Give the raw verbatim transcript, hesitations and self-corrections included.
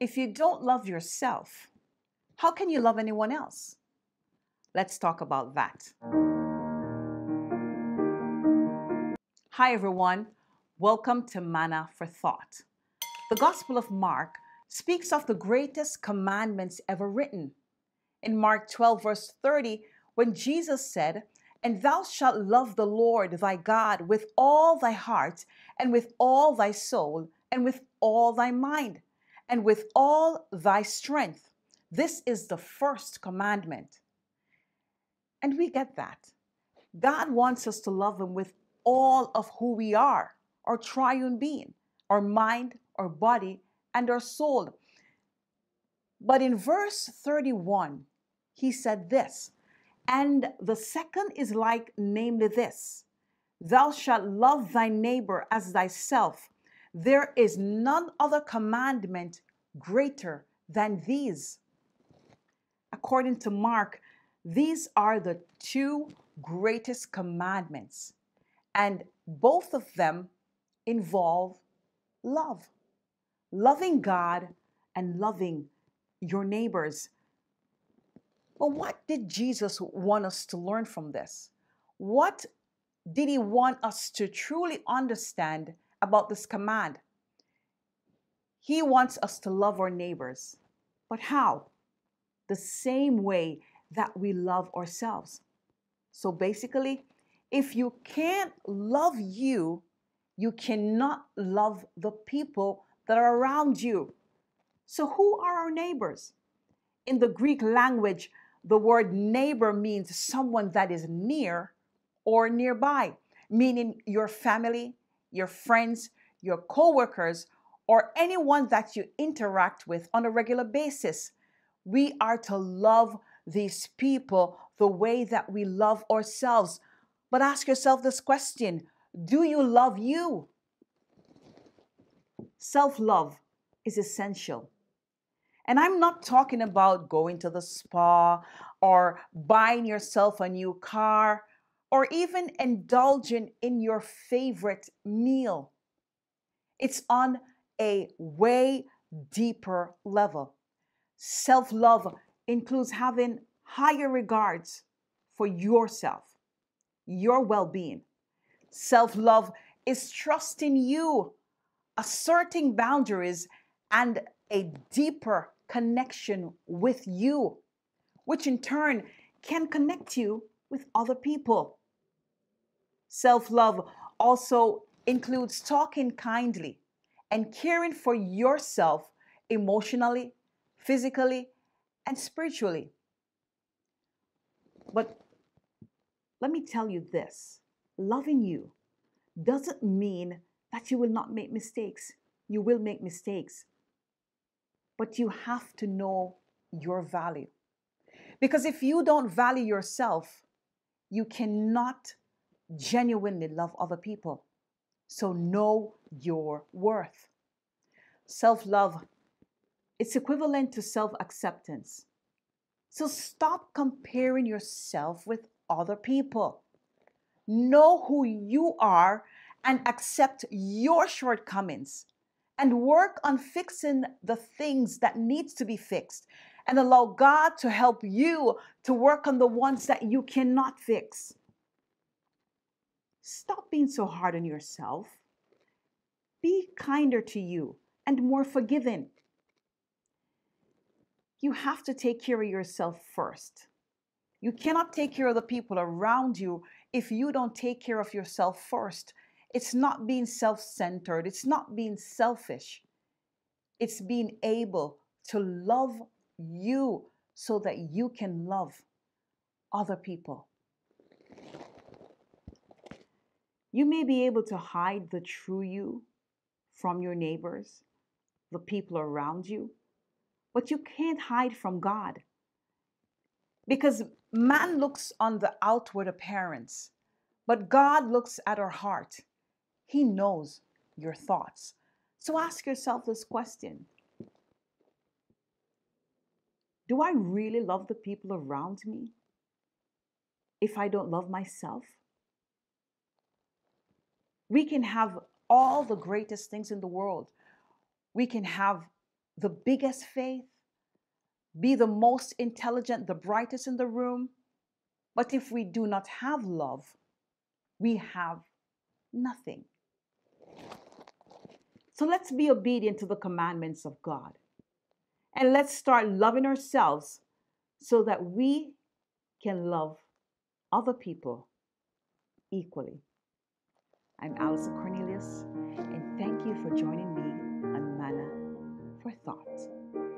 If you don't love yourself, how can you love anyone else? Let's talk about that. Hi everyone, welcome to Manna for Thought. The Gospel of Mark speaks of the greatest commandments ever written. In Mark twelve verse thirty, when Jesus said, "And thou shalt love the Lord thy God with all thy heart, and with all thy soul, and with all thy mind, and with all thy strength. This is the first commandment." And we get that. God wants us to love him with all of who we are, our triune being, our mind, our body, and our soul. But in verse thirty-one, he said this, "And the second is like, namely this, thou shalt love thy neighbor as thyself. There is none other commandment greater than these." According to Mark, these are the two greatest commandments, and both of them involve love. Loving God and loving your neighbors. But what did Jesus want us to learn from this? What did he want us to truly understand about this command? He wants us to love our neighbors, but how? The same way that we love ourselves. So basically, if you can't love you, you cannot love the people that are around you. So who are our neighbors? In the Greek language, the word neighbor means someone that is near or nearby, meaning your family, your friends, your co-workers, or anyone that you interact with on a regular basis. We are to love these people the way that we love ourselves. But ask yourself this question, do you love you? Self-love is essential. And I'm not talking about going to the spa or buying yourself a new car, or even indulging in your favorite meal. It's on a way deeper level. Self-love includes having higher regards for yourself, your well-being. Self-love is trusting you, asserting boundaries, and a deeper connection with you, which in turn can connect you with other people. Self-love also includes talking kindly and caring for yourself emotionally, physically, and spiritually. But let me tell you this, loving you doesn't mean that you will not make mistakes. You will make mistakes, but you have to know your value. Because if you don't value yourself, you cannot genuinely love other people. So know your worth. Self-love, it's equivalent to self-acceptance. So stop comparing yourself with other people. Know who you are and accept your shortcomings, and work on fixing the things that needs to be fixed, and allow God to help you to work on the ones that you cannot fix. Stop being so hard on yourself. Be kinder to you and more forgiving. You have to take care of yourself first. You cannot take care of the people around you if you don't take care of yourself first. It's not being self-centered. It's not being selfish. It's being able to love you so that you can love other people. You may be able to hide the true you from your neighbors, the people around you, but you can't hide from God, because man looks on the outward appearance, but God looks at our heart. He knows your thoughts. So ask yourself this question. Do I really love the people around me if I don't love myself? We can have all the greatest things in the world. We can have the biggest faith, be the most intelligent, the brightest in the room. But if we do not have love, we have nothing. So let's be obedient to the commandments of God. And let's start loving ourselves so that we can love other people equally. I'm Allison Cornelius, and thank you for joining me on Manna for Thought.